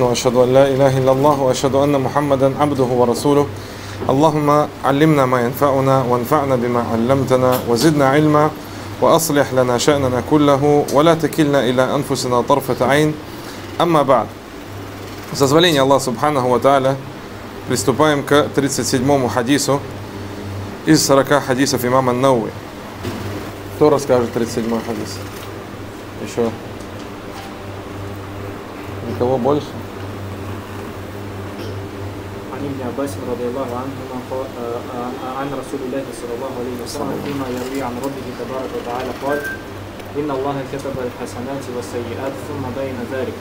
وأشهد أن لا إله إلا الله وأشهد أن محمدا عبده ورسوله اللهم علمنا ما ينفعنا وانفعنا بما علمتنا وزدنا علما وأصلح لنا شأننا كله ولا تكلنا إلى أنفسنا طرفة عين أما بعد. С дозволения Аллаха Субханаху ва Тааля приступаем к 37-му хадису из 40 хадисов имама Науи. Кто расскажет 37-й хадис? Еще никого больше? عن ابن عباس رضي الله عنهما عن رسول الله صلى الله عليه وسلم فيما يروي عن ربه تبارك وتعالى قال إن الله كتب الحسنات والسيئات ثم بين ذلك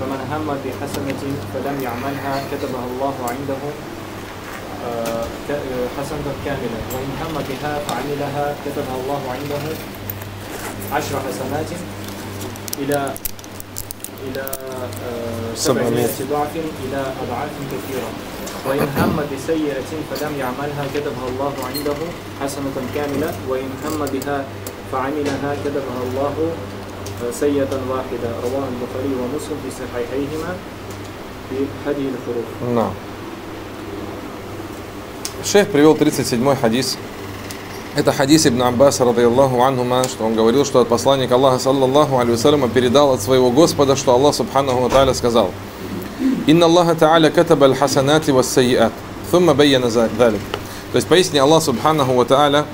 فمن هم بحسنة فلم يعملها كتبها الله عنده حسنة كاملة وإن هم بها فعملها كتبها الله عنده عشر حسنات إلى سبعمائة ضعف إلى أضعاف كثيرة وإن هم بسيئة فلم يعملها كتبها الله عنده حسنة كاملة وإن هم بها فعملها كتبها الله سيئة واحدة رواه البخاري ومسلم في صحيحيهما في هذه الفروق. نعم. Шейх привел 37-й хадис. Это хадис Ибн Аббаса, радиаллаху анхума, что он говорил, что посланник Аллаха, саллаллаху алейхи вассаляма, передал от своего Господа, что Аллах, субханаху тааля, сказал: «Инна Аллаха тааля катаба аль-хасанати вассайиат, фумма байяна залик». То есть, поистине, Аллах, субханаху тааля,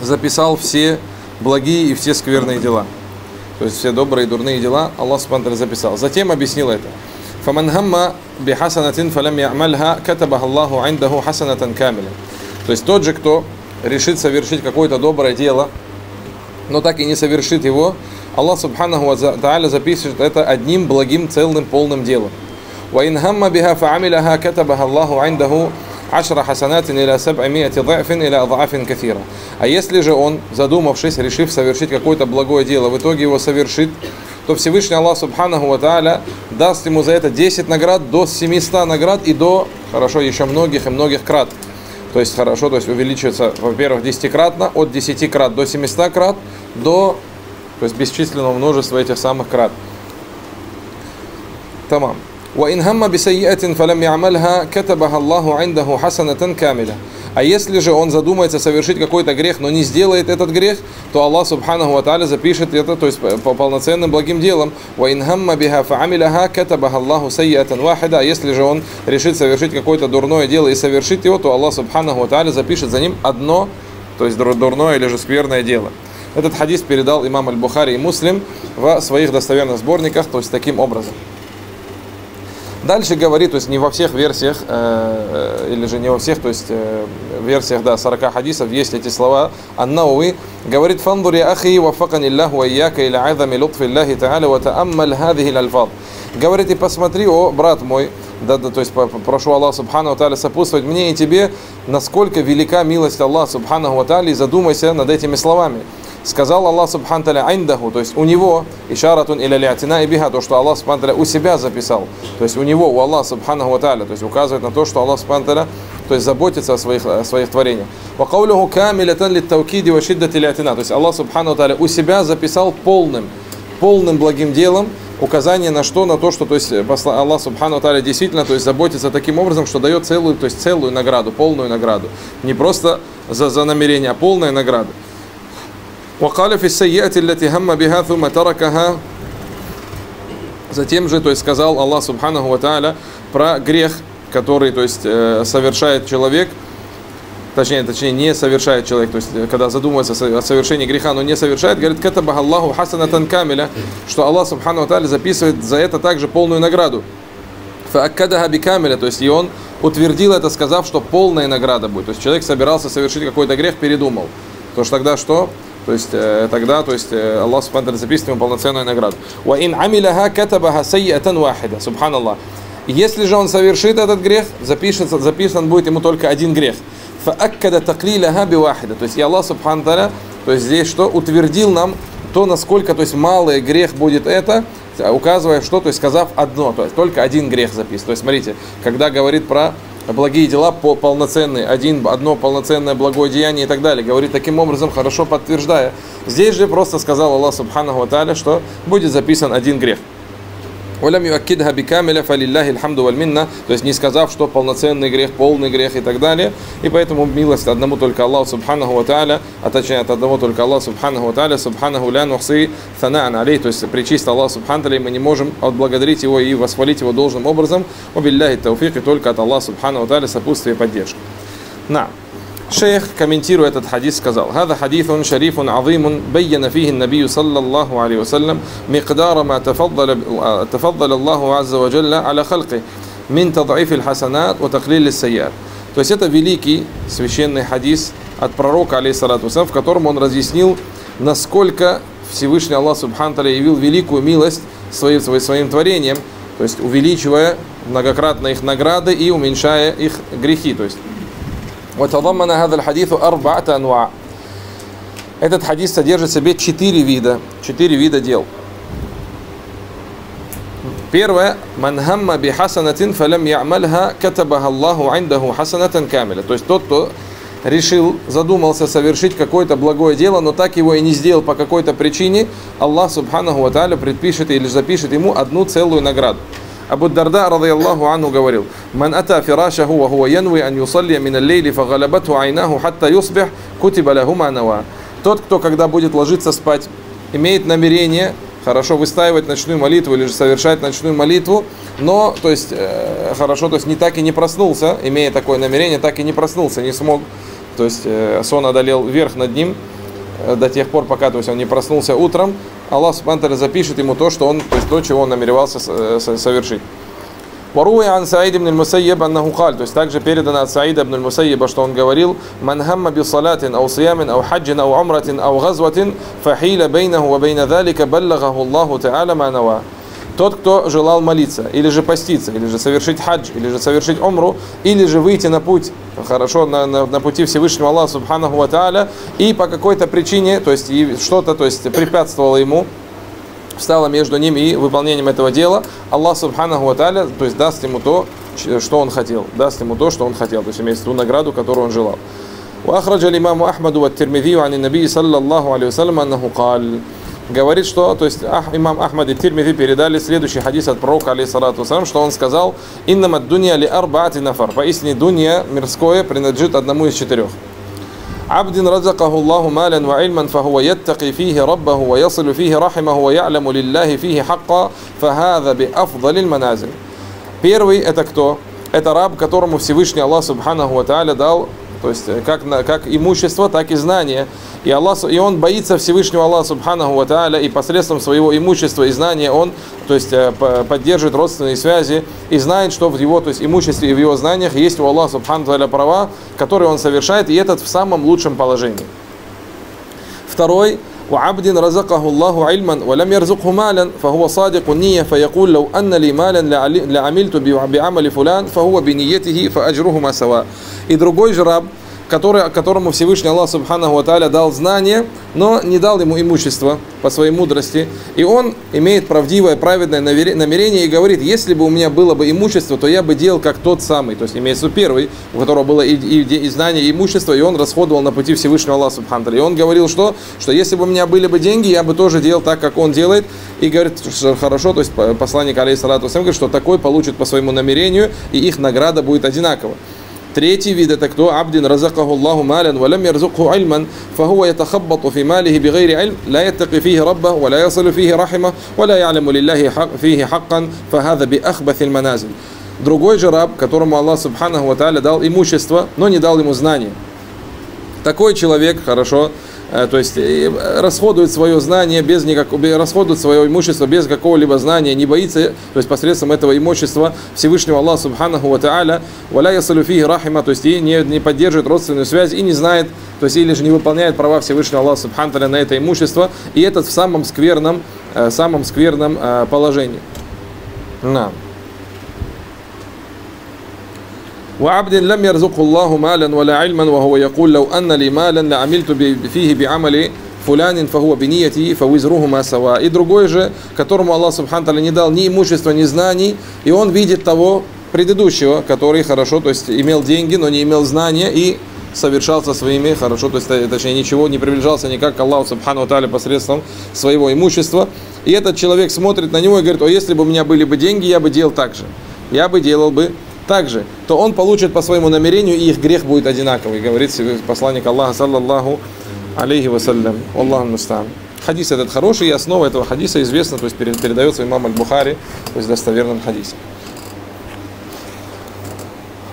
записал все благие и все скверные дела. То есть, все добрые и дурные дела Аллах, субханаху тааля, записал. Затем объяснил это. «Фаман хамма бихасанатин фалям ямальха катабаха Аллаху айндаху хасанатан камиля». То есть, тот же, кто решит совершить какое-то доброе дело, но так и не совершит его, Аллах Субханаху ва Тааля записывает это одним благим, целым, полным делом. А если же он, задумавшись, решив совершить какое-то благое дело, в итоге его совершит, то Всевышний Аллах Субханаху ва Тааля даст ему за это 10 наград, до 700 наград и до, хорошо, еще многих и многих крат. То есть, хорошо, то есть увеличивается, во-первых, 10-кратно, от 10 крат до 700 крат, до, то есть, бесчисленного множества этих самых крат. Тамам. А если же он задумается совершить какой-то грех, но не сделает этот грех, то Аллах Субханаху ва Тааля запишет это, то есть по полноценным благим делам. А если же он решит совершить какое-то дурное дело и совершит его, то Аллах Субханаху ва Тааля запишет за ним одно, то есть дурное или же скверное дело. Этот хадис передал имам Аль-Бухари и Муслим в своих достоверных сборниках, то есть таким образом. Дальше говорит, то есть не во всех версиях, или же не во всех, то есть версиях, да, 40 хадисов есть эти слова. Ан-Науи говорит: «Фандури ахи вафакани Аллаху айяка иля азами лутфи Аллахи та'аля ва та'аммал хадихи л'альфад». Говорит: «И посмотри, о, брат мой, да, то есть прошу Аллаха Субхану Тааля сопутствовать мне и тебе, насколько велика милость Аллаха Субхану Тааля, и задумайся над этими словами». Сказал Аллах Субхану Тааля айндаху, то есть у него, ишаратун иля лиатина и биха, то, что Аллах Субхану Тааля у себя записал, то есть у него, у Аллаха Субхану Тааля, то есть указывает на то, что Аллах Субхану Тааля, то есть заботится о своих творениях. Вакаулюху камилятан литтаукиди ва шиддати лиатина, то есть Аллах Субхану Тааля у себя записал полным благим делом, указание на что? На то, что, то есть, Аллах Субхану Тааля действительно, то есть, заботится таким образом, что дает целую, то есть, целую награду, полную награду, не просто за намерение, а полная награда. Затем же, то есть, сказал Аллах Субхану ва Тааля про грех, который, то есть, совершает человек, точнее, не совершает человек, то есть, когда задумывается о совершении греха, но не совершает, говорит, катабаха Аллаху хасанатан камиля, что Аллах Субхану ва Тааля записывает за это также полную награду. Фааккадаха бикамиля, то есть, и он утвердил это, сказав, что полная награда будет. То есть, человек собирался совершить какой-то грех, передумал. То что тогда что? То есть тогда, то есть Аллах Субхану Тааля записывает ему полноценную награду. Ва ин амиляха катабаха сайятан вахида. Субханаллах. Если же он совершит этот грех, записан будет ему только один грех. Фааккада таклиляха бивахида. То есть и Аллах Субхану Тааля, то есть здесь что? Утвердил нам то, насколько, то есть, малый грех будет это, указывая что? То есть сказав одно, то есть только один грех записан. То есть смотрите, когда говорит про благие дела полноценные, одно полноценное благое деяние и так далее. Говорит таким образом, хорошо подтверждая. Здесь же просто сказал Аллах Субханаху ва Тааля, что будет записан один грех. То есть не сказав, что полноценный грех, полный грех и так далее. И поэтому милость одному только Аллаху субханаху ва тааля, а точнее от одного только Аллаху субханаху ва тааля, субханаху ля нухси санаан алей. То есть причист Аллах субханаху ва тааля, мы не можем отблагодарить его и восхвалить его должным образом. Ва билляхи тауфик, и только от Аллаха субханаху ва тааля сопутствие и поддержка. На. Шейх, комментируя этот хадис, сказал: «Хада хадифун шарифун азимун байяна фихи набию саллаллаху алейхи вассалям миқдара ма тафаддала Аллаху азза ва джалла аля халки мин тад'ифи аль-хасанат ва таклили ас-сайят». То есть это великий священный хадис от пророка, алейхиссалату вассалям, в котором он разъяснил, насколько Всевышний Аллах субхану тааля явил великую милость своим творением, то есть увеличивая многократно их награды и уменьшая их грехи. То есть этот хадис содержит в себе четыре вида дел. Первое. То есть тот, кто решил, задумался совершить какое-то благое дело, но так его и не сделал по какой-то причине, Аллах субханаху ва тааля предпишет или запишет ему одну целую награду. Абу Дарра радийаллаху анху говорил: «Ман ата фирашаху ва хуа янви ан юсалли мин аль-лейли фагалабатху айнаху хатта юсбих кутиба лаху ма нава». Тот, кто, когда будет ложиться спать, имеет намерение хорошо выстаивать ночную молитву или же совершать ночную молитву, но, то есть, не так и не проснулся, имея такое намерение, так и не проснулся, не смог, то есть, сон одолел верх над ним до тех пор, пока, то есть, он не проснулся утром, Аллах субхану ва тааля запишет ему то, что он, то есть то, чего он намеревался совершить. То есть также передано от Саида ибн Мусайиба, что он говорил: тот, кто желал молиться, или же поститься, или же совершить хадж, или же совершить умру, или же выйти на путь, на пути Всевышнего Аллаха субханаху ва тааля, и по какой-то причине, то есть что-то, то есть препятствовало ему, встало между ним и выполнением этого дела, Аллах субханаху ва тааля, то есть даст ему то, что он хотел, то есть имеется ту награду, которую он желал. وأخرج الإمام أحمد والترمذي عن النبي صلى الله عليه وسلم أنه قال. Говорит, что, то есть, имам Ахмад и Тирмиди передали следующий хадис от пророка, алейхиссалату вассалям, что он сказал: «Иннама дунья ли арбаати нафар». Поистине дунья мирское принадлежит одному из четырех. «Абдин разакаху Аллаху малян ва ильман, фахуа яттаки фихи раббаху, ва ясалю фихи рахимаху, ва я'ляму лиллахи фихи хакка, фахаза би афдалил маназил». Первый — это кто? Это раб, которому Всевышний Аллах субханаху ва тааля дал, то есть как имущество, так и знание. И он боится Всевышнего Аллаха субханаху ва тааля, и посредством своего имущества и знания он, то есть, поддерживает родственные связи и знает, что в его, то есть, имуществе и в его знаниях есть у Аллаха субханаху ва тааля права, которые он совершает, и этот в самом лучшем положении. Второй. وعبد رزقه الله علما ولم يرزقه مالا فهو صادق النية فيقول لو أن لي مالا لعملت بعمل فلان فهو بنيته فأجرهما سواء. И другой же раб, которому Всевышний Аллах субханаху ва тааля дал знание, но не дал ему имущество по своей мудрости, и он имеет правдивое, праведное намерение и говорит: если бы у меня было бы имущество, то я бы делал как тот самый, то есть имеется первый, у которого было и знание, и имущество, и он расходовал на пути Всевышнего Аллаха субханаху ва тааля. И он говорил, что если бы у меня были бы деньги, я бы тоже делал так, как он делает, и говорит, что хорошо, то есть посланник алейхиссалату вассалям говорит, что такой получит по своему намерению, и их награда будет одинакова. Третий вид — это кто? Абдин разакаху Аллаху малян ва лам ярзукху альман фахуа ятахаббату фи малихи бигайри альм ла яттаки фихи раббаху ва ла ясалу фихи рахимаху ва ла я'ляму лиллахи фихи хаккан фахаза би ахбатил маназил. Другой же раб, которому Аллах субханаху ва тааля дал имущество, но не дал ему знания. Такой человек, хорошо, то есть расходует свое знание без никакого, расходует свое имущество без какого-либо знания, не боится, то есть посредством этого имущества Всевышнего Аллаха субханаху ва тааля, валя ясалю фихи рахима, то есть и не поддерживает родственную связь и не знает, то есть или же не выполняет права Всевышнего Аллаха субханаху ва тааля на это имущество, и этот в самом скверном положении. На. وعبد لم يرزقه الله مالا ولا علما وهو يقول لو أن لي مالا لعملت فيه بعمل فلان فهو بنيته فوزرهما سواء. И другой же, которому Аллах субханаху ва тааля не дал ни имущества, ни знаний, и он видит того предыдущего, который хорошо, то есть имел деньги, но не имел знания и совершался своими хорошо, то есть точнее ничего не приближался никак к Аллаху субханаху ва тааля посредством своего имущества. И этот человек смотрит на него и говорит: о, если бы у меня были бы деньги, я бы делал так же. То он получит по своему намерению, и их грех будет одинаковый, говорит себе посланник Аллаха, саллаллаху алейхи вассалям. Аллаху мустаан. Хадис этот хороший, и основа этого хадиса известна, то есть передается имам Аль-Бухари, то есть достоверным хадисом.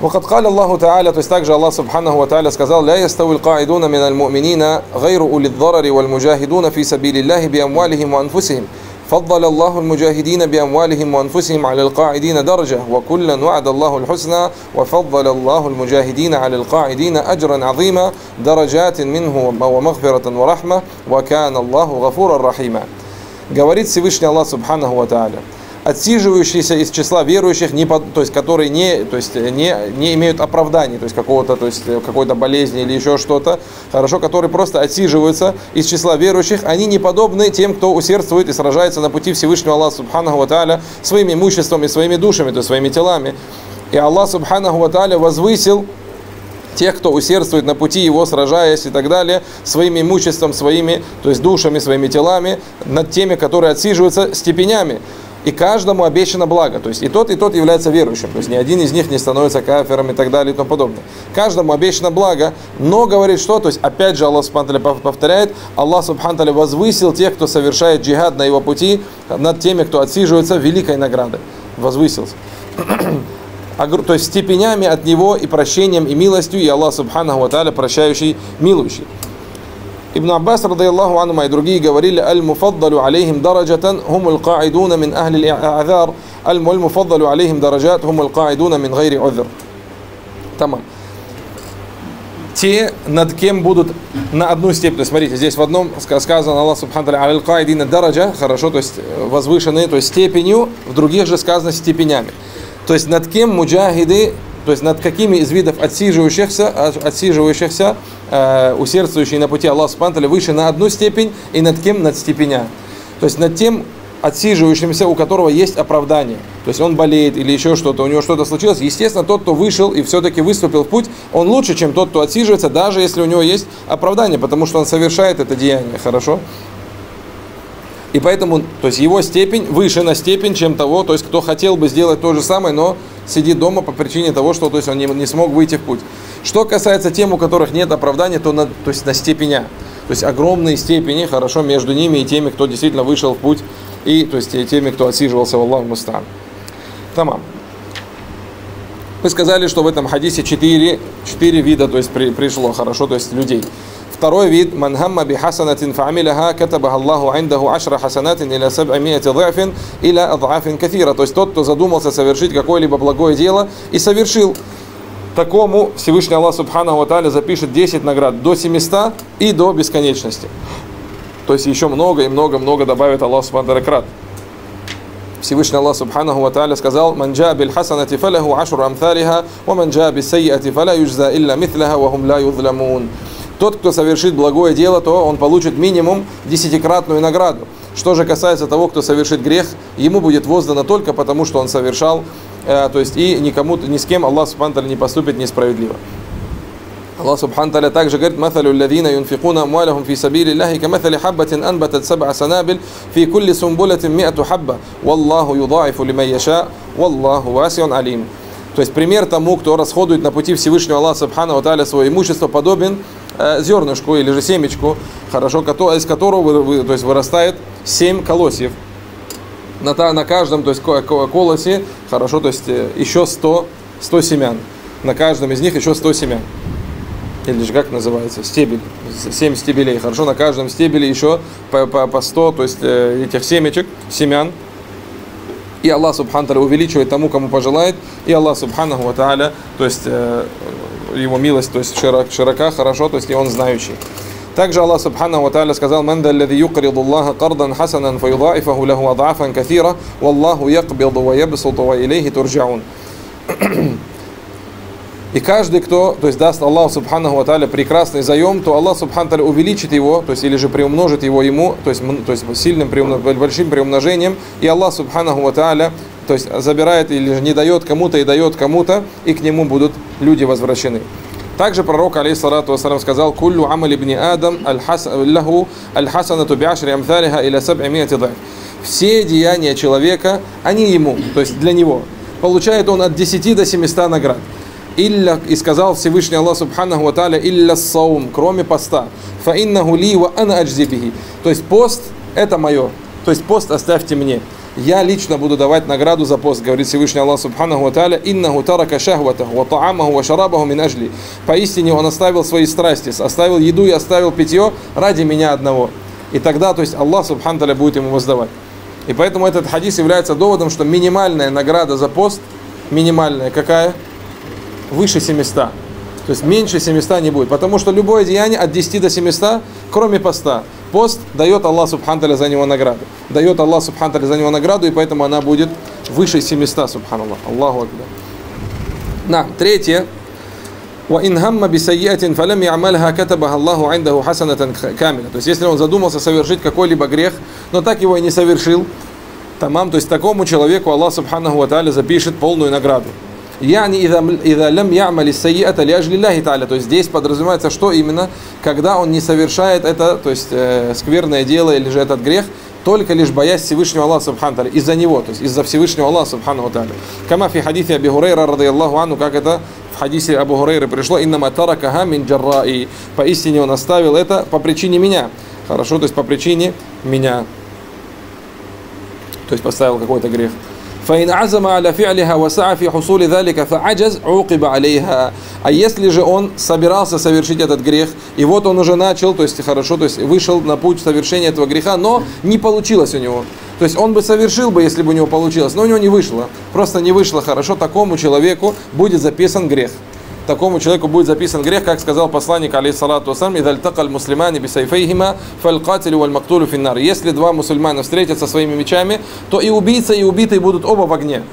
وقد قال الله تعالى, то есть также Аллах Субханаху ва Тааля сказал: لا يستوي القاعدون من المؤمنين غير أولي الضرر والمجاهدون في سبيل الله بأموالهم وأنفسهم فضل الله المجاهدين بأموالهم وأنفسهم على القاعدين درجة وكلا وعد الله الحسنى وفضل الله المجاهدين على القاعدين أجرا عظيما درجات منه ومغفرة ورحمة وكان الله غفورا رحيما. Говорит Всевышний Аллах Субханаху ва Тааля: отсиживающиеся из числа верующих, которые не имеют оправданий, то есть какой-то болезни или еще что-то, хорошо, которые просто отсиживаются из числа верующих, они не подобны тем, кто усердствует и сражается на пути Всевышнего Аллаха Субханаху ва Тааля своим имуществом и своими душами, то есть своими телами. И Аллах Субханаху ва Тааля возвысил тех, кто усердствует на пути его, сражаясь и так далее, своим имуществом, своими, то есть душами, своими телами, над теми, которые отсиживаются степенями. И каждому обещано благо. То есть и тот является верующим. То есть ни один из них не становится кафером и так далее и тому подобное. Каждому обещано благо. Но говорит что? То есть опять же Аллах Субхану Тааля повторяет: Аллах Субхану Тааля возвысил тех, кто совершает джихад на его пути, над теми, кто отсиживается, великой награды. Возвысился. То есть степенями от него и прощением, и милостью. И Аллах Субхану ва Тааля прощающий, милующий. Ибн Аббас, радиаллаху анхума, и другие говорили: «Аль-муфаддалю алейхим дараджатан, хумуль каидуна мин ахли а'азар, аль-муфаддалю алейхим дараджат, хумуль каидуна мин гайри узр». Тамам. Те, над кем будут на одну степень. То есть, смотрите, здесь в одном сказано Аллах Субхану Тааля: «Аль-каидина дараджа», хорошо, то есть возвышенные, то есть степенью, в других же сказано степенями. То есть над кем муджахиды, то есть над какими из видов отсиживающихся усердствующие на пути Аллаха Субхану Тааля выше на одну степень, и над кем? Над степеня. То есть над тем отсиживающимся, у которого есть оправдание. То есть он болеет или еще что-то, у него что-то случилось. Естественно, тот, кто вышел и все-таки выступил в путь, он лучше, чем тот, кто отсиживается, даже если у него есть оправдание, потому что он совершает это деяние. Хорошо? И поэтому, то есть его степень выше на степень, чем того, то есть кто хотел бы сделать то же самое, но сидит дома по причине того, что, то есть он не смог выйти в путь. Что касается тем, у которых нет оправдания, то есть на степеня. То есть огромные степени, хорошо, между ними и теми, кто действительно вышел в путь, и, то есть, и теми, кто отсиживался, валлаху мустаан. Тамам. Мы сказали, что в этом хадисе четыре вида, то есть пришло, хорошо, то есть людей. Второй вид: «Ман хамма би хасанатин фа'амилаха, катабаха Аллаху индаху ашра хасанатин иля саб'амияти да'фин иля ад'афин катира». То есть тот, кто задумался совершить какое-либо благое дело и совершил, такому Всевышний Аллах Субханаху ва Тааля запишет 10 наград до 700 и до бесконечности. То есть еще много и много-много добавит Аллах Субханаху ва Тааля крат. Всевышний Аллах Субханаху ва Тааля сказал: «Ман джаа бил хасанати фаляху ашру амталиха, ва ман джаа бис сайяти фаля юджза илля митляха, ва хум ля юзламун». Тот, кто совершит благое дело, то он получит минимум 10-кратную награду. Что же касается того, кто совершит грех, ему будет воздано только потому, что он совершал, то есть и никому, ни с кем Аллах Субхану Тааля не поступит несправедливо. Аллах Субхану Тааля также говорит: «Маталю ллазина юнфикуна амвалахум фи сабили ллахи каматали хаббатин анбатат саб'а санабил фи кулли сумбулатин миату хабба, валлаху юдаифу лиман яша, валлаху васиун алим». То есть пример тому, кто расходует на пути Всевышнего Аллаха Субхану ва Тааля свое имущество, подобен зернышку или же семечку, хорошо, из которого, то есть, вырастает 7 колосьев. На каждом, то есть, колосе, хорошо, то есть еще 100 семян. На каждом из них еще 100 семян. Или же как называется? Стебель. 7 стебелей. Хорошо, на каждом стебеле еще по 100, то есть этих семечек, семян. И Аллах Субхану Тааля увеличивает тому, кому пожелает. И Аллах Субханаху ва Тааля, то есть его милость, то есть широка, хорошо, то есть и он знающий. Также Аллах Субханаху ва Тааля сказал: «Ман да ллази юкриду Аллаха кардан хасанан фаюдаифаху лаху ад'афан катира, валлаху якбиду ва ябсуту ва илейхи турджаун». И каждый, кто, то есть, даст Аллаху Субханаху ва Тааля прекрасный заем, то Аллах Субхану Тааля увеличит его, то есть, или же приумножит его ему, то есть сильным, большим приумножением, и Аллах Субханаху ва Тааля, то есть, забирает или же не дает кому-то и дает кому-то, и к нему будут люди возвращены. Также пророк, алейхиссалату вассалям, сказал: «Куллю амали бни Адам, аль-хасанату биашри амталиха иля саб'и миати да'ф». Все деяния человека, они ему, то есть для него. Получает он от 10 до 700 наград. Илля, и сказал Всевышний Аллах Субханаху ва Тааля, илля саум, кроме поста. Фа иннаху ли ва ана аджзи бихи. То есть пост – это мое. То есть пост оставьте мне. Я лично буду давать награду за пост, говорит Всевышний Аллах Субханаху ва Тааля, иннаху тарака шахватаху ва таамаху ва шарабаху мин ажли. Поистине он оставил свои страсти, оставил еду и оставил питье ради меня одного. И тогда, то есть Аллах Субханаху ва Тааля будет ему воздавать. И поэтому этот хадис является доводом, что минимальная награда за пост, минимальная какая? Выше 700. То есть меньше 700 не будет. Потому что любое деяние от 10 до 700, кроме поста. Пост дает Аллах Субхану Тааля за него награду. Дает Аллах Субхану Тааля за него награду, и поэтому она будет выше 700, субханаллах. Аллаху акбар. На, третье. То есть, если он задумался совершить какой-либо грех, но так его и не совершил, тамам, то есть такому человеку Аллах Субханаху ва Тааля запишет полную награду. То есть здесь подразумевается, что именно, когда он не совершает это, то есть скверное дело или же этот грех, только лишь боясь Всевышнего Аллаха Субхану Тааля, из-за него, то есть из-за Всевышнего Аллаха Субхану Тааля. Кама фи хадисе Аби Хурайра радийаллаху анху, как это в хадисе Абу Хурайры пришло, иннама таракаха мин джарраи, поистине он оставил это по причине меня. Хорошо, то есть по причине меня. То есть поставил какой-то грех. А если же он собирался совершить этот грех, и вот он уже начал, то есть хорошо, то есть вышел на путь совершения этого греха, но не получилось у него. То есть он бы совершил бы, если бы у него получилось, но у него не вышло. Просто не вышло хорошо, такому человеку будет записан грех. Такому человеку будет записан грех, как сказал посланник, алейхиссалату вассалям, «Иза лтакаль муслимани бисайфейхима фалькатилю валь мактулю финнар». Если два мусульмана встретятся своими мечами, то и убийца, и убитый будут оба в огне.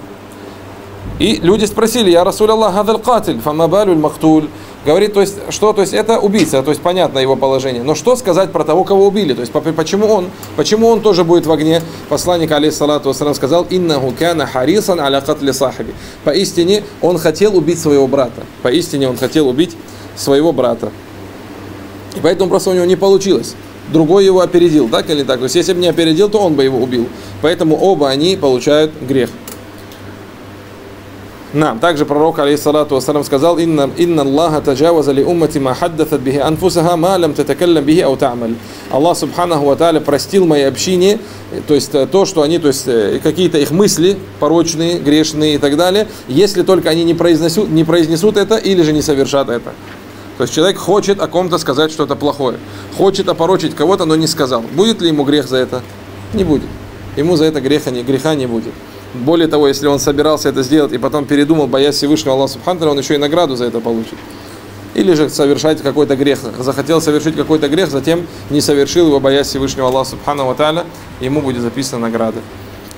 И люди спросили, «Я Расуль Аллах, хазаль катиль, фамабалю ль мактуль». Говорит, то есть, что, то есть, это убийца, то есть, понятно его положение. Но что сказать про того, кого убили? То есть, почему он тоже будет в огне? Посланник, алейхиссалату вассалям, сказал, «Иннаху кана харисан аля катли сахаби». Поистине, он хотел убить своего брата. Поистине, он хотел убить своего брата. И поэтому просто у него не получилось. Другой его опередил, так или так? То есть, если бы не опередил, то он бы его убил. Поэтому оба они получают грех. Нам также пророк, алейхиссалату вассалям, сказал: «Инна Аллаха таджаваза ли уммати ма хаддатат бихи анфусаха ма лам татакаллам бихи ау та'маль». Аллах Субханаху ва Тааля простил моей общине, то есть то, что они, то есть какие-то их мысли порочные, грешные и так далее, если только они не произнесут это или же не совершат это. То есть человек хочет о ком-то сказать что-то плохое, хочет опорочить кого-то, но не сказал. Будет ли ему грех за это? Не будет. Ему за это греха не будет. Более того, если он собирался это сделать и потом передумал, боясь Всевышнего Аллаха Субхану Тааля, он еще и награду за это получит. Или же совершать какой-то грех. Захотел совершить какой-то грех, затем не совершил его, боясь Всевышнего Аллаха Субхану Тааля, ему будет записана награда.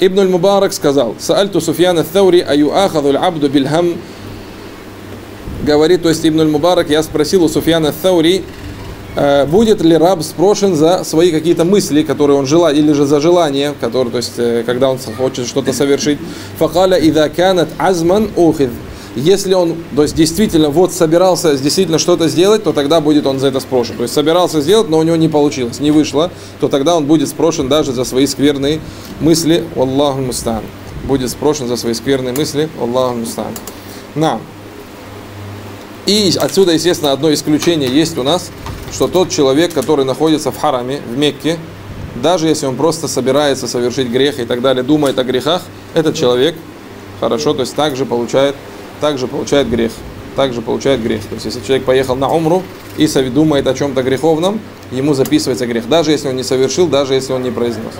Ибнуль Мубарак сказал: «Саальту Суфьяна Таури аю ахаду аль-абду бильхам». Говорит, то есть Ибнуль Мубарак, я спросил у Суфьяна Таури, будет ли раб спрошен за свои какие-то мысли, которые он желает, или же за желание, которые, то есть, когда он хочет что-то совершить. Факаля ида канат азман ухид. Если он, то есть, действительно вот собирался действительно что-то сделать, то тогда будет он за это спрошен. То есть собирался сделать, но у него не получилось, не вышло, то тогда он будет спрошен даже за свои скверные мысли. Аллаху мустан. Будет спрошен за свои скверные мысли. Аллаху мустан. Нам. И отсюда, естественно, одно исключение есть у нас, что тот человек, который находится в хараме, в Мекке, даже если он просто собирается совершить грех и так далее, думает о грехах, этот человек, хорошо, то есть также получает грех. То есть если человек поехал на умру и думает о чем-то греховном, ему записывается грех, даже если он не совершил, даже если он не произнес.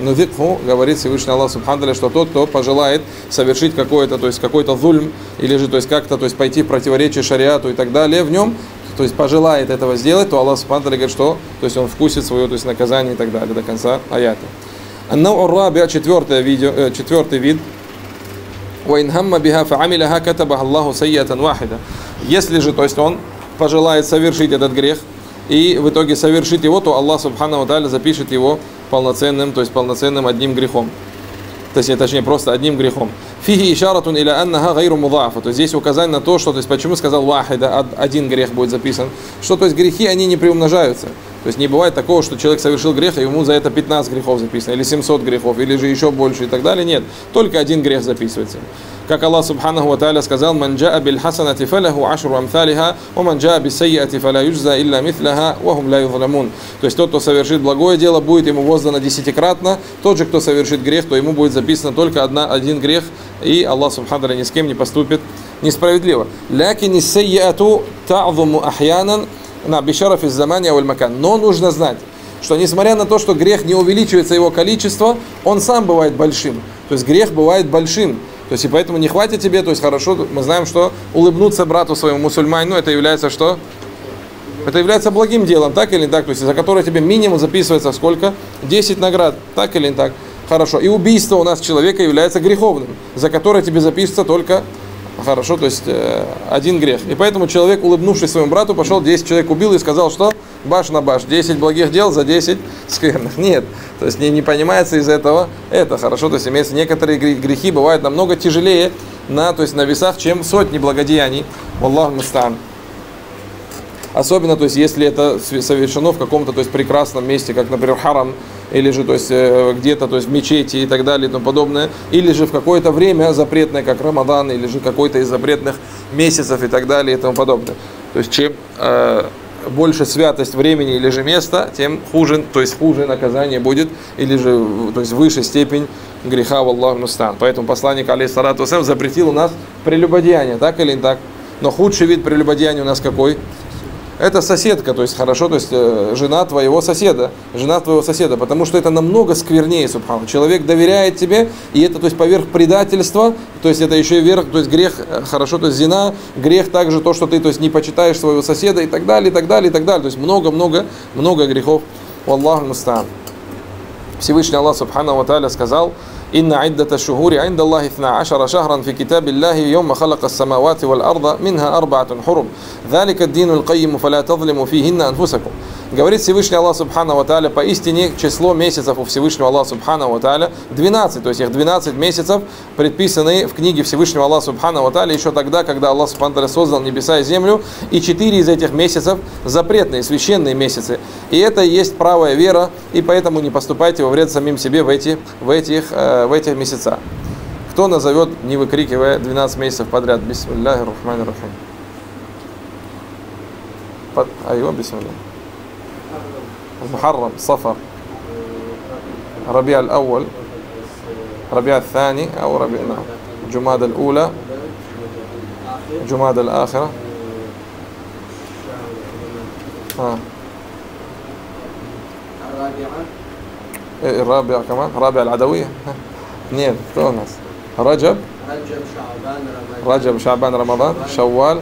Нудикху, говорит Всевышний Аллах Субхану Тааля, что тот, кто пожелает совершить какой-то, то есть какой-то зульм, или же, то есть как-то, то есть пойти в противоречие шариату и так далее в нем, то есть пожелает этого сделать, то Аллах Субхану Тааля говорит, что, то есть он вкусит свое, то есть наказание и так далее до конца аята. Аннау-ар-рабиа, четвертый вид. Если же, то есть он пожелает совершить этот грех и в итоге совершить его, то Аллах Субхану Тааля запишет его полноценным, то есть полноценным одним грехом. то есть, точнее, просто одним грехом. Фиги ишаратун иля аннаха гайру мудаафа. То есть здесь указание на то, что, то есть, почему сказал вахида, один грех будет записан, что, то есть, грехи, они не приумножаются. То есть не бывает такого, что человек совершил грех, и ему за это 15 грехов записано, или 700 грехов, или же еще больше и так далее. Нет, только один грех записывается. Как Аллах Субханаху ва Тааля сказал: «Ман джаа бил хасанати фаляху ашру амсалиха, ва ман джаа бис сайяати фаля юджза илля мисляха, ва хум ля юзламун». То есть тот, кто совершит благое дело, будет ему воздано десятикратно. Тот же, кто совершит грех, то ему будет записано только один грех, и Аллах Субханаху ва Тааля ни с кем не поступит несправедливо. «Лякин ис сайяату та'зуму ахьянан». На бешараф из замания вальмакан. Но нужно знать, что несмотря на то, что грех не увеличивается его количество, он сам бывает большим. То есть грех бывает большим. То есть и поэтому не хватит тебе, то есть хорошо, мы знаем, что улыбнуться брату своему мусульманину, это является что? Это является благим делом, так или не так? То есть за которое тебе минимум записывается сколько? 10 наград, так или не так? Хорошо. И убийство у нас человека является греховным, за которое тебе записывается только... Хорошо, то есть один грех. И поэтому человек, улыбнувшись своему брату, пошел, 10 человек убил и сказал, что баш на баш, 10 благих дел за 10 скверных. Нет, то есть не понимается из этого это. Хорошо, то есть имеется, некоторые грехи бывают намного тяжелее на, то есть, на весах, чем сотни благодеяний. Валлаху мустаан. Особенно, то есть, если это совершено в каком-то, то есть, прекрасном месте, как, например, харам, или же, то есть, где-то, то есть, в мечети и так далее и тому подобное, или же в какое-то время запретное, как Рамадан, или же какой-то из запретных месяцев и так далее и тому подобное. То есть чем больше святость времени или же места, тем хуже, то есть, хуже наказание будет, или же, то есть, выше степень греха, валлаху мустаан. Поэтому посланник, алейхиссалату вассалям, запретил у нас прелюбодеяние, так или не так? Но худший вид прелюбодеяния у нас какой? Это соседка, то есть хорошо, то есть жена твоего соседа, потому что это намного сквернее, субхану. Человек доверяет тебе, и это, то есть, поверх предательства, то есть это еще и верх, то есть грех, хорошо, то есть зина, грех также то, что ты, то есть, не почитаешь своего соседа и так далее, и так далее, и так далее. То есть много грехов. Валлаху мустаан. Всевышний Аллах Субхану ва Тааля сказал: «Инна иддата шухури инда Аллахи 12 шахран фи китаби Аллахи йома халака ссамавати вал арда минха арбаатун хурум. Залика динул кайиму фаля тазлиму фихинна анфусакум». Говорит Всевышний Аллах Субхану ва Тааля: поистине число месяцев у Всевышнего Аллаха Субхану ва Тааля 12, то есть их 12 месяцев предписаны в книге Всевышнего Аллаха Субхану ва Тааля еще тогда, когда Аллах Субхану ва Тааля создал небеса и землю, и 4 из этих месяцев запретные, священные месяцы. И это и есть правая вера, и поэтому не поступайте во вред самим себе в эти месяца. Кто назовет, не выкрикивая, 12 месяцев подряд? Бисмиллахи рахмани рахим. Айва, бисмиллах. Мухаррам, Сафар, Раби аль-Ауал, Раби аль-Тани, Джумад аль-Ула, Джумад аль-Ахира. Рабиа кама? Рабиа аль-Адавия? Нет, кто у нас? Раджаб? Раджаб, Шаабан, Рамадан, Шавваль,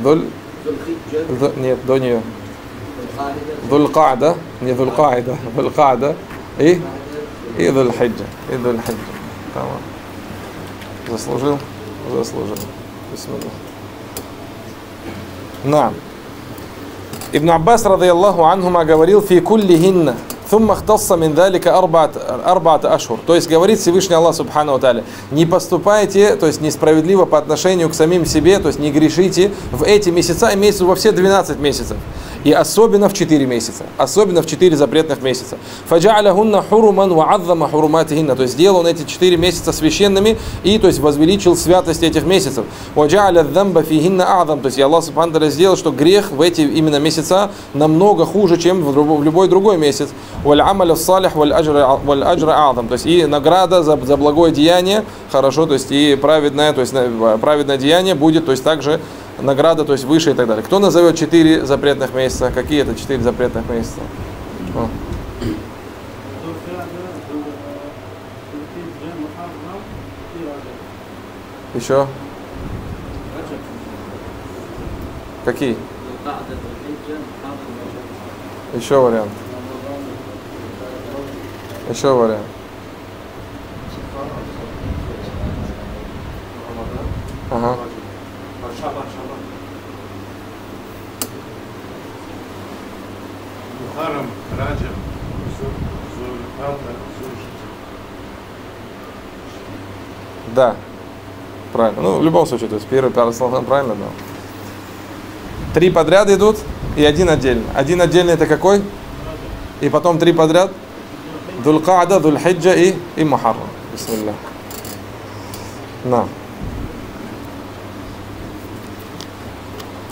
Дуль. Нет, до нее. Дуль-Каада, не Дуль-Каада, Дуль-Каада и Дуль-Хиджа. Заслужил? Заслужил. На. Ибн Аббас, радиаллаху анхума, говорил: «Фи кулли хинна, сумма хтасса мин далика арбаата ашхур». То есть говорит Всевышний Аллах Субхану ва Тааля: не поступайте, то есть несправедливо по отношению к самим себе, то есть не грешите в эти месяца, имеется во все 12 месяцев. И особенно в 4 месяца, особенно в 4 запретных месяца. «Фаджа'аляхунна хуруман ва'адзама хуруматихинна». То есть сделал он эти 4 месяца священными и, то есть, возвеличил святость этих месяцев. «Ваджа'аля дзамба фихинна а'дам». То есть Аллах Субхану ва Тааля сделал, что грех в эти именно месяца намного хуже, чем в любой другой месяц. «Валь-амаля ссалих валь-аджра а'дам». То есть и награда за благое деяние, хорошо, то есть и праведное, то есть праведное деяние будет, то есть также награда, то есть выше и так далее. Кто назовет 4 запретных месяца? Какие это 4 запретных месяца? О. Еще? Какие? Еще вариант. Еще вариант. Ага. Да, правильно. Ну, в любом случае, то есть первый, пятый слова правильно, да. Три подряд идут и один отдельно. Один отдельный это какой? И потом три подряд. Дуль-Каада, Дуль-Хиджа и Мухаррам. Бисмиллах. На.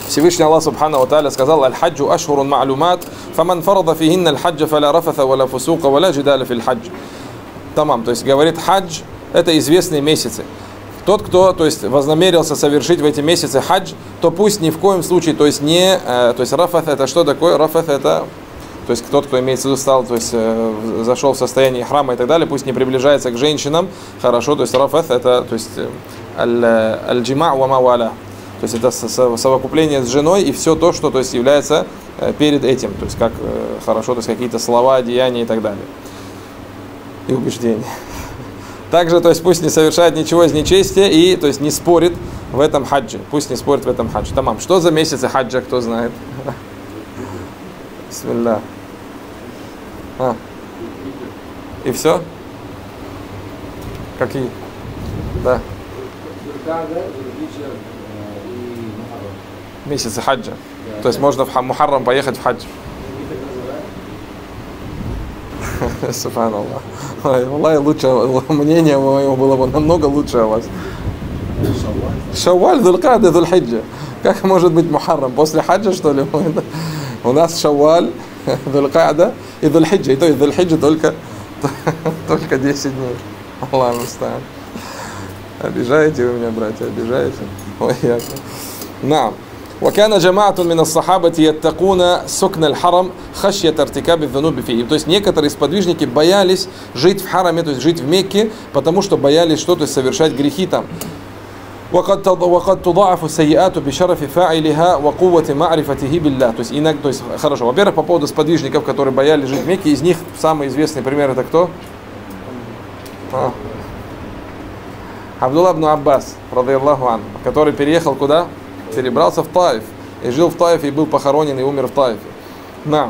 Всевышний Аллах Субхану Тааля сказал: «Аль-Хаджу ашхурун ма'лумат, фаман фарда фихинна аль-хаджа фаля рафатха валя фусука валя джидала фил хадж». Тамам, то есть говорит хадж. Это известные месяцы. Тот, кто, то есть, вознамерился совершить в эти месяцы хадж, то пусть ни в коем случае, то есть, не, то есть, рафат это что такое? Рафат это, то есть, тот, кто имеется в виду, стал, то есть, зашел в состояние храма и так далее, пусть не приближается к женщинам, хорошо, то есть, рафат это, то есть, аль-джима ва маваля, то есть, это совокупление с женой и все то, что, то есть, является перед этим, то есть, как хорошо, то есть, какие-то слова, деяния и так далее, и убеждения. Также, то есть, пусть не совершает ничего из нечестия и, то есть, не спорит в этом хадже. Пусть не спорит в этом хадже. Тамам, что за месяцы хаджа, кто знает? Бисмилля. А. И все? Какие? Да. Месяцы хаджа. То есть, можно в Мухаррам поехать в хадж. Субханаллах. Лучше мнение моего было бы намного лучше о вас. Шаваль, Дуль-Каада, Дуль-Хиджа. Как может быть Мухаррам? После хаджа, что ли? У нас Шаваль, Дуль-Каада и Дуль-Хиджа. И то и Дуль-Хиджа только 10 дней. Аллах мустаан. Обижаете вы меня, братья, обижаете? Ой, ясно. Нам. وكان جماعة من الصحابة يتقون سكن الحرم خشية ارتكاب الذنوب فيه. То есть некоторые из подвижники боялись жить в Хараме, то есть жить в Мекке, потому что боялись что-то совершать грехи там. وقد تضاعف السيئات بشرف فاعلها وقوة معرفته بالله. То есть хорошо. Во-первых, по поводу сподвижников, которые боялись жить в Мекке, из них самый известный пример это кто? Абдулла ибн Аббас, радиллаху анху, который переехал куда? Перебрался в Таиф, и жил в Таифе, и был похоронен, и умер в Таифе. Да.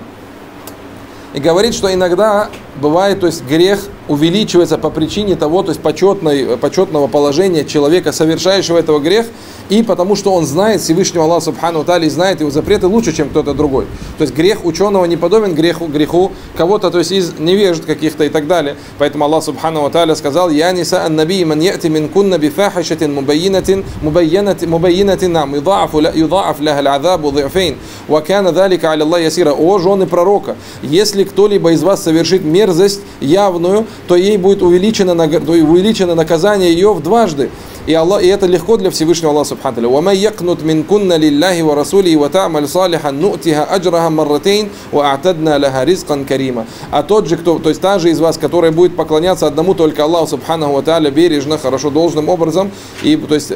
И говорит, что иногда бывает, то есть грех увеличивается по причине того, то есть почетного положения человека, совершающего этого грех, и потому что он знает Всевышнего Аллаха Субхану Тааля, знает его запреты лучше, чем кто-то другой. То есть грех ученого не подобен греху кого-то, то есть из невежд каких-то и так далее. Поэтому Аллах Субхану Тааля сказал: «Я ниса ан-наби ман яти мин кунна би фахишатин мубайянатин нам юда'аф лаха аль-азабу ди'фейн ва кана залика аля Аллах ясира». О жены пророка, если кто-либо из вас совершит мерзость явную, то ей будет увеличено наказание ее в дважды. И Аллах, и это легко для Всевышнего Аллаха Субхану Тааля. وَمَنْ يَقْنُتْ مِنْ كُنَّ لِلَّهِ وَرَسُولِهِ وَتَعْمَلْ صَالِحًا نُؤْتِهَا أَجْرَهَا مَرَّتَيْنِ وَأَعْتَدْنَا لَهَا رِزْقًا كَرِيمًا. А тот же, кто, то есть та же из вас, которая будет поклоняться одному только Аллаху Субхану Тааля бережно, хорошо, должным образом, и, то есть,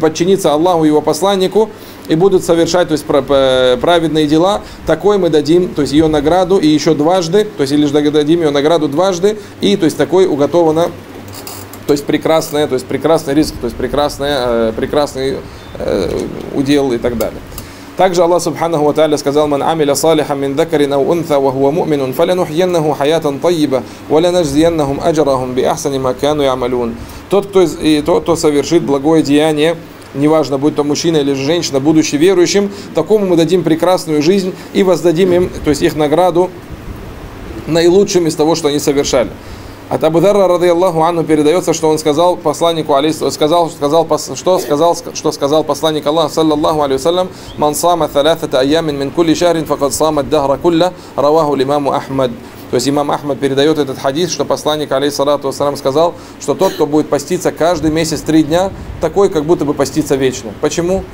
подчиниться Аллаху и его посланнику, и будут совершать, то есть, праведные дела, такой мы дадим, то есть, ее награду и еще дважды, то есть, или же дадим ее награду дважды, и, то есть, такой уготовано, то есть прекрасный риск, то есть прекрасный удел и так далее. Также Аллах Субхану ва Тааля сказал: «Ман амиля салихан мин дакарин ау унтха ва хуа му'минун фалянухьяннаху хаятан тайиба ва ланажзияннахум аджрахум би ахсани ма кану ямалюн». Тот, кто совершит благое деяние, неважно, будь то мужчина или женщина, будучи верующим, такому мы дадим прекрасную жизнь и воздадим им, то есть их награду, наилучшим из того, что они совершали. От Абу Дарра, радиллаху анху, передается, что он сказал посланнику алейхи, что сказал посланник Аллаха, саллаллаху алейхи вассалям: «Ман сама талятата айямин мин кулли шахрин факад сама ддахра кулля», раваху имаму Ахмад. То есть имам Ахмад передает этот хадис, что посланник алейхи вассалям сказал, что тот, кто будет поститься каждый месяц 3 дня, такой, как будто бы постится вечно. Почему?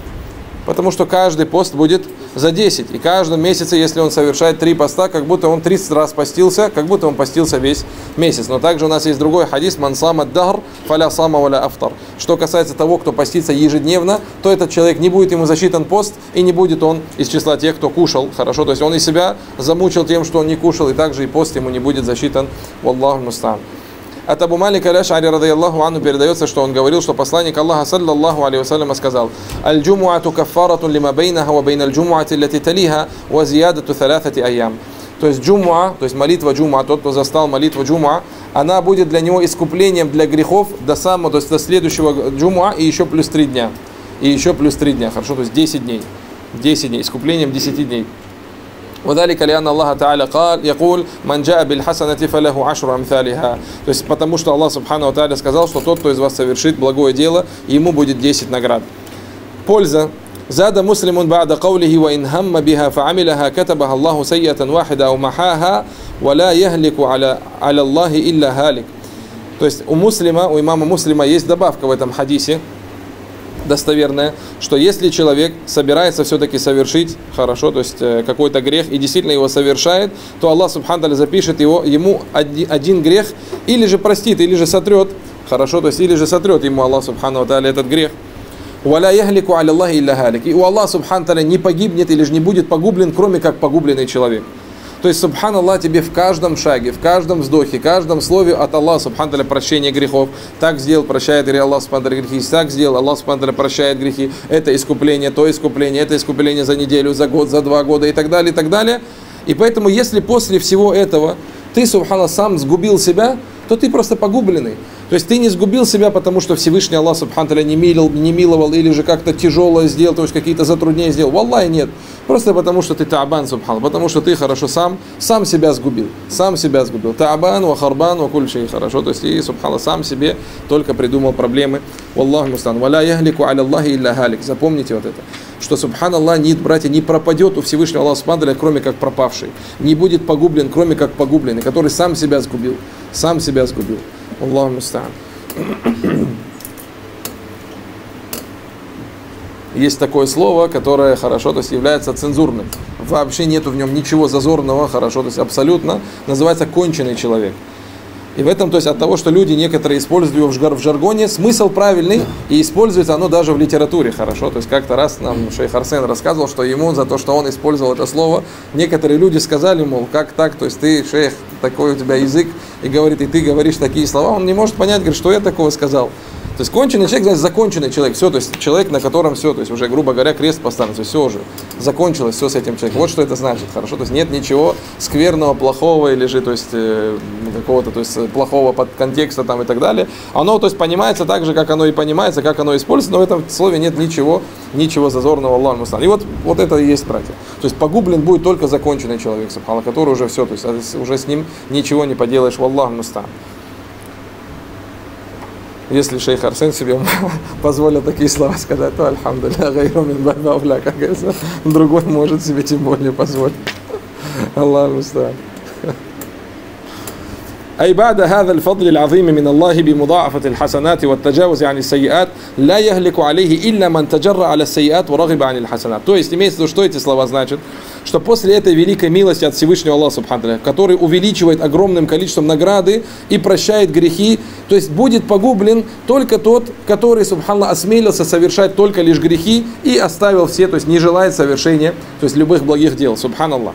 Потому что каждый пост будет за 10. И каждом месяце, если он совершает 3 поста, как будто он 30 раз постился, как будто он постился весь месяц. Но также у нас есть другой хадис: «Ман сама ад-дахр фаля сама валя афтар». Что касается того, кто постится ежедневно, то этот человек, не будет ему засчитан пост, и не будет он из числа тех, кто кушал. Хорошо, то есть он и себя замучил тем, что он не кушал, и также и пост ему не будет засчитан. Валлаху мустаан. От Абу Малика аль-Ашари, радиллаху анху, передается, что он говорил, что посланник Аллаха, саллаллаху алейхи вассалям, сказал: «Аль-джумуату каффаратун лима бейнаха ва бейналь джумуати лати талиха ва зиядату 3 айям». То есть джумуа, то есть молитва джумуа, тот, кто застал молитву джумуа, она будет для него искуплением для грехов до самого, то есть до следующего джумуа и еще плюс 3 дня. И еще плюс 3 дня, хорошо, то есть 10 дней. 10 дней, искуплением 10 дней. وذلك لأن الله تعالى قال يقول من جاء بالحسنة فله عشر أمثالها. То есть потому что Аллах Субхану ва Тааля сказал, что тот, кто из вас совершит благое дело, ему будет 10 наград. Польза. زاد مسلم بعد قوله وإن هم بها فعملها كتبها الله سيئة واحدة أو محاها ولا يهلك على الله إلا هالك. То есть у имама Муслима есть добавка в этом хадисе, достоверное, что если человек собирается все-таки совершить, хорошо, то есть какой-то грех, и действительно его совершает, то Аллах Субхану ва Тааля запишет ему один грех, или же простит, или же сотрет, хорошо, то есть или же сотрет ему Аллах Субхану ва Тааля этот грех. «Валя яхлику аля Аллахи илля халик». И у Аллаха, субхану тааля, не погибнет или же не будет погублен, кроме как погубленный человек. То есть, субхан Аллах, тебе в каждом шаге, в каждом вздохе, в каждом слове от Аллаха, субхану тааля, прощение грехов. Так сделал, прощает Аллах, субхану тааля, грехи. Так сделал, Аллах, субхану тааля, прощает грехи. Это искупление, то искупление, это искупление за неделю, за год, за 2 года и так далее, и так далее. И поэтому, если после всего этого ты, субхану, сам сгубил себя, то ты просто погубленный. То есть ты не сгубил себя, потому что Всевышний Аллах Субхану ва Тааля не миловал или же как-то тяжелое сделал, то есть какие-то затруднения сделал. Валлай, нет. Просто потому что ты таабан, субхан, потому что ты хорошо сам себя сгубил. Сам себя сгубил. Таабан, вахарбан, вакульши, хорошо. То есть и субхана сам себе только придумал проблемы. Валлаху мустан. Валя яхлику аля Аллахи илля халик. Запомните вот это. Что субхан Аллах, нет, братья, не пропадет у Всевышнего Аллаха Субхану ва Тааля, кроме как пропавший. Не будет погублен, кроме как погубленный, который сам себя сгубил. Сам себя сгубил. Аллаху мустан. Есть такое слово, которое хорошо, то есть является цензурным. Вообще нету в нем ничего зазорного, хорошо, то есть абсолютно. Называется конченый человек. И в этом, то есть от того, что люди некоторые используют его в жаргоне, смысл правильный, и используется оно даже в литературе, хорошо. То есть как-то раз нам Шейх Арсен рассказывал, что ему за то, что он использовал это слово, некоторые люди сказали, мол, как так, то есть ты, шейх, такой у тебя язык, и говорит, и ты говоришь такие слова, он не может понять, говорит, что я такого сказал. То есть конченый человек, значит, законченный человек, все, то есть человек, на котором все, то есть уже, грубо говоря, крест поставлен, все уже, закончилось все с этим человеком. Вот что это значит, хорошо, то есть нет ничего скверного, плохого или же, то есть какого-то, то есть плохого подконтекста там и так далее. Оно, то есть, понимается так же, как оно и понимается, как оно используется, но в этом слове нет ничего зазорного, Аллаху мустан. И вот это и есть, братья. То есть погублен будет только законченный человек, субханаллах, который уже все, то есть уже с ним ничего не поделаешь, Аллаху мустан. Если шейх Арсен себе позволил такие слова сказать, то альхамдулиллах, гайру мин баби ауля, как говорится, другой может себе тем более позволить. Аллаху мустаан. أي بعد هذا الفضل العظيم من الله بمضاعفة الحسنات والتجاوز عن السيئات لا يهلك عليه إلا من تجرأ على السيئات ورغب عن الحسنات. То есть имеется в виду, что эти слова значат, что после этой великой милости от Всевышнего Аллаха Субхану ва Тааля, который увеличивает огромным количеством награды и прощает грехи, то есть будет погублен только тот, который, субханаллах, осмелился совершать только лишь грехи и оставил все, то есть не желает совершения, то есть любых благих дел, субханаллах.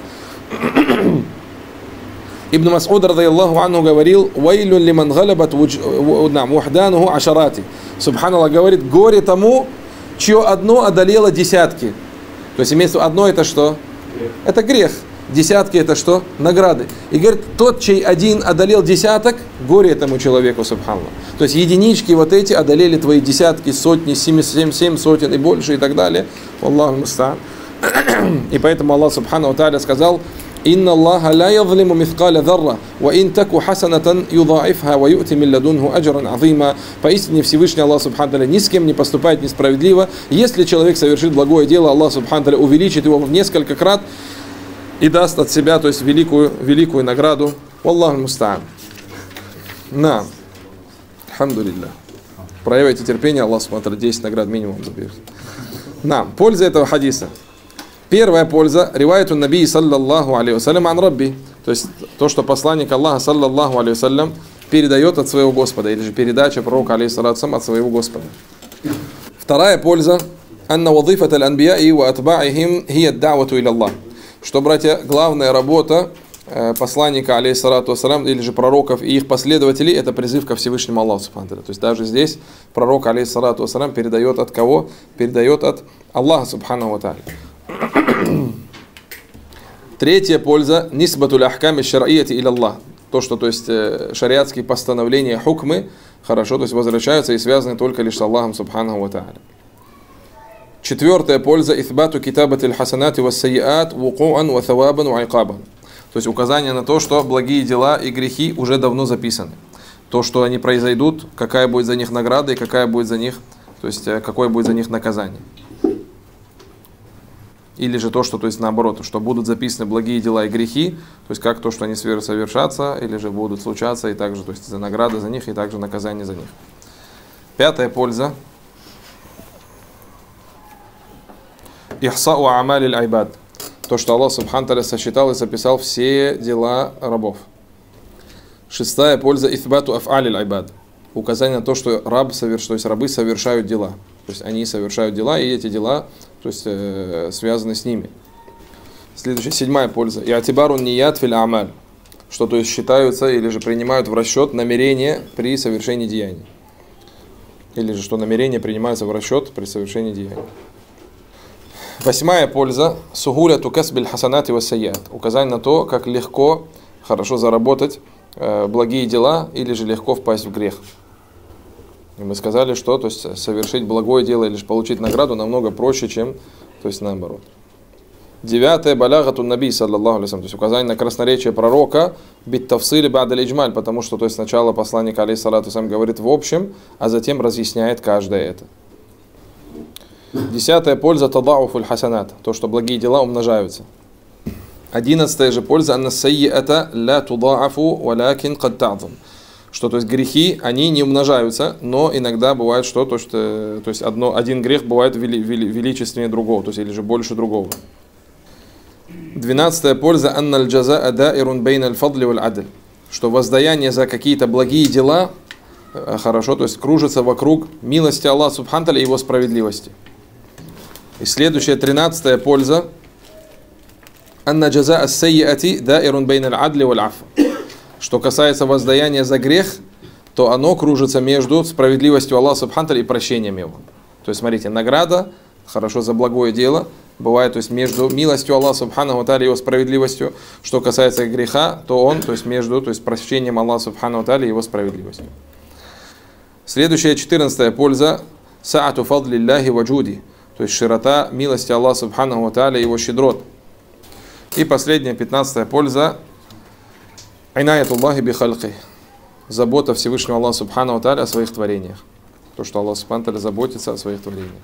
Ибн Мас'уд, радийаллаху анху, говорил: «Вайлюн лиман галабат вухдануху ашарати». Субханаллах, говорит: «Горе тому, чье одно одолело десятки». То есть имеется в виду, одно это что? Это грех. Десятки это что? Награды. И говорит, тот, чей один одолел десяток, горе этому человеку, субханаллах. То есть единички вот эти одолели твои десятки, сотни, 7 сотен и больше и так далее. Аллаху мустаан. И поэтому Аллах, субхану ва тааля, сказал: «Инна Аллаха ля язлиму мифкаля зарра, ва ин таку хасанатан юдаифха, ва ю'ти мин ладунху аджран азима». Поистине Всевышний Аллах Субхану ва Тааля ни с кем не поступает несправедливо. Если человек совершит благое дело, Аллах Субхану ва Тааля увеличит его в несколько крат и даст от себя, то есть великую награду. Валлаху мустаан. На. Алхамдулиллах. Проявите терпение, Аллах Субхану ва Тааля 10 наград минимум заберет. На. Польза этого хадиса. Первая польза — риваяту Набии саллаллаху алейхи вассалям ан Рабби, то есть то, что посланник Аллаха саллаллаху алейхи вассалям передает от своего Господа, или же передача пророка алейхи от своего Господа. Вторая польза — анна вазифат аль-анбия и ва атбаихим хия д'авату иляллах, что, братья, главная работа посланника алейхиссалату вассалям или же пророков и их последователей — это призыв ко Всевышнему Аллаху субхану тааля. То есть даже здесь пророк алейхиссалату вассалям передает от кого? Передает от Аллаха субхану ва тааля. Третья польза – нисбатуль ахками шар'ияти иля Аллах. То, что, то есть, шариатские постановления, хукмы, хорошо, то есть, возвращаются и связаны только лишь с Аллахом субханаху ва тааля. Четвертая польза – ithbatu китабатиль хасанати вассайиат вукуан ва тавабан ва айкабан. То есть, указание на то, что благие дела и грехи уже давно записаны. То, что они произойдут, какая будет за них награда и какая будет за них, то есть, какое будет за них наказание. Или же то, что, то есть, наоборот, что будут записаны благие дела и грехи, то есть как то, что они совершатся, или же будут случаться, и также, то есть, за награды за них, и также наказание за них. Пятая польза. Ихсау амалиль айбад. То, что Аллах субхану тааля сосчитал и записал все дела рабов. Шестая польза. Ифбату аф'алиль айбад. Указание на то, что раб совершает, то есть рабы совершают дела. То есть они совершают дела, и эти дела, то есть, связаны с ними. Следующая, седьмая польза. Иатибарун ният фил амаль. Что, то есть, считаются или же принимают в расчет намерения при совершении деяний. Или же, что намерения принимаются в расчет при совершении деяний. Восьмая польза. Сугуляту касбиль хасанати вассайят. Указание на то, как легко, хорошо заработать благие дела, или же легко впасть в грех. И мы сказали, что, то есть, совершить благое дело или же получить награду намного проще, чем, то есть, наоборот. Девятое. Балягатун наби, саллаллаху алейхи ва саллям. То есть, указание на красноречие пророка биттафсили ба'даль иджмаль, потому что, то есть, сначала посланник, алейхиссалату сам, говорит в общем, а затем разъясняет каждое это. Десятая польза тадауфуль хасанат, то, что благие дела умножаются. Одиннадцатая же польза аннассайиата ла тудаафу валякин кад та'зум. Что, то есть, грехи, они не умножаются, но иногда бывает, что, то есть, один грех бывает величественнее другого, то есть, или же больше другого. Двенадцатая польза анналь джазаа даирун бейналь фадли валь адль. Что воздаяние за какие-то благие дела, хорошо, то есть, кружится вокруг милости Аллаха субхану тааля и его справедливости. И следующая, тринадцатая польза анна джазаа ас-сайиати даирун бейналь адли валь афв. Что касается воздаяния за грех, то оно кружится между справедливостью Аллаха субхану тааля и прощением его. То есть, смотрите, награда, хорошо, за благое дело, бывает, то есть, между милостью Аллаха субхану тааля и его справедливостью. Что касается греха, то он, то есть, между, то есть, прощением Аллаха субхану тааля и его справедливостью. Следующая, четырнадцатая польза саату фадлиллахи ваджуди. То есть, широта милости Аллаха субхану тааля и его щедрот. И последняя, пятнадцатая польза Айнаятуллахи бихальких. Забота Всевышнего Аллаха субхану тааля о своих творениях. То, что Аллах субхану тааля заботится о своих творениях.